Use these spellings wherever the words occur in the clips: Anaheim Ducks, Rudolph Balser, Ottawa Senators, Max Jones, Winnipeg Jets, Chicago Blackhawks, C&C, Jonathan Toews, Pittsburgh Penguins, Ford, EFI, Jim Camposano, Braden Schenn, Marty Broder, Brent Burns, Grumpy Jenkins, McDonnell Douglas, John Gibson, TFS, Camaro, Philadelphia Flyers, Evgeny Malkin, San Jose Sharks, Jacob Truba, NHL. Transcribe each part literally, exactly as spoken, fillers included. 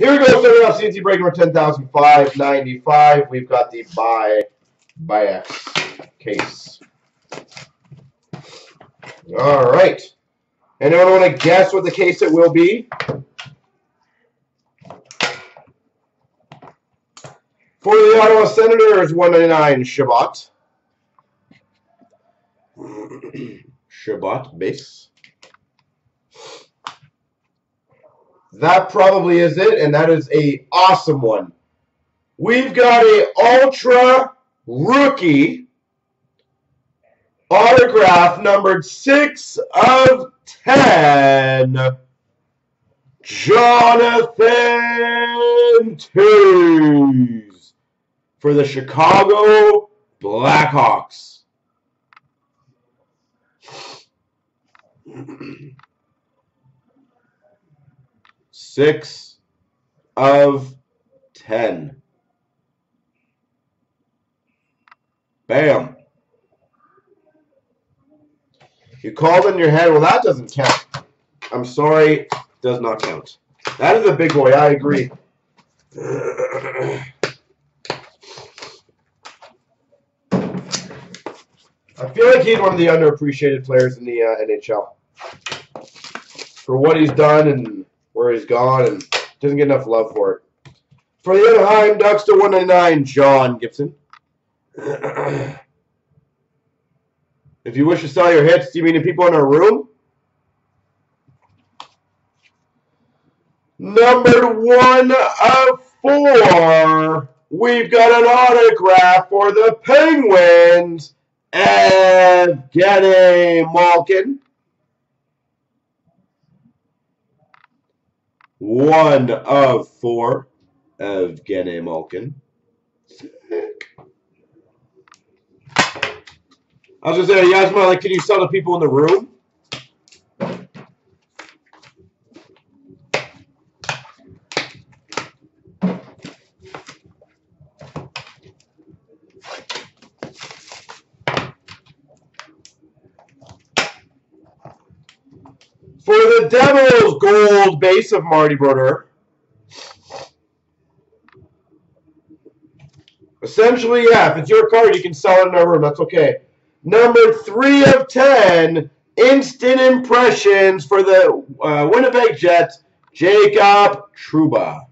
Here we go, starting off C N C break number ten thousand five ninety-five. We've got the buy, buy X case. All right. Anyone want to guess what the case it will be? For the Ottawa Senators, one ninety-nine Shabbat. Shabbat base. That probably is it, and that is a awesome one. We've got a ultra rookie autograph numbered six of ten. Jonathan Toews for the Chicago Blackhawks. Six of ten. Bam. You called in your head. Well, that doesn't count. I'm sorry. Does not count. That is a big boy. I agree. I feel like he's one of the underappreciated players in the uh, N H L. For what he's done and where he's gone, and doesn't get enough love for it. For the Anaheim Ducks to one ninety-nine, John Gibson. If you wish to sell your hits, do you mean to people in our room? Numbered one of four, we've got an autograph for the Penguins, Evgeny Malkin. One of four, Evgeny Malkin. Sick. I was just saying, you guys want like, can you sell to people in the room? For the Devils, gold base of Marty Broder. Essentially, yeah, if it's your card, you can sell it in our room. That's okay. Number three of ten, instant impressions for the uh, Winnipeg Jets, Jacob Truba.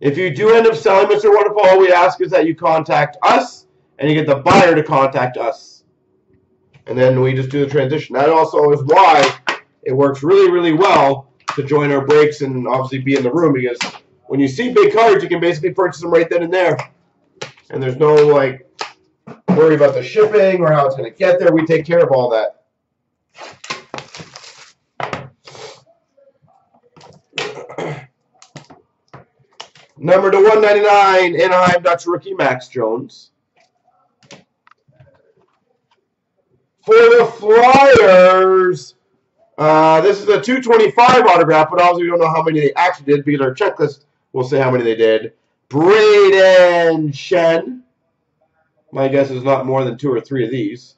If you do end up selling Mister Wonderful, all we ask is that you contact us, and you get the buyer to contact us. And then we just do the transition. That also is why it works really, really well to join our breaks and obviously be in the room, because when you see big cards, you can basically purchase them right then and there. And there's no, like, worry about the shipping or how it's going to get there. We take care of all that. Number to one ninety-nine, Anaheim Ducks rookie Max Jones. For the Flyers, uh, this is a two twenty-five autograph, but obviously we don't know how many they actually did because our checklist will say how many they did. Braden Schenn. My guess is not more than two or three of these.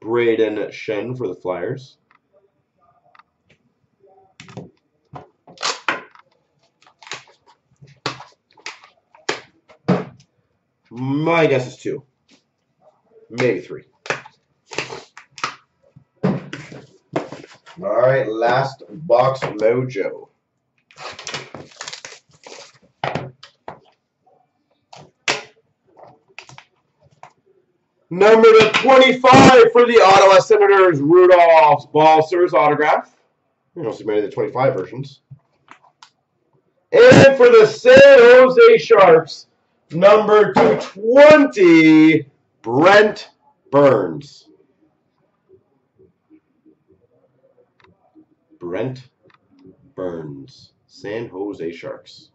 Braden Schenn for the Flyers. My guess is two. Maybe three. All right, last box mojo. Number to twenty-five for the Ottawa Senators, Rudolph Balser's autograph. You don't see many of the twenty-five versions. And for the San Jose Sharks, number to twenty, Brent Burns. Brent Burns, San Jose Sharks.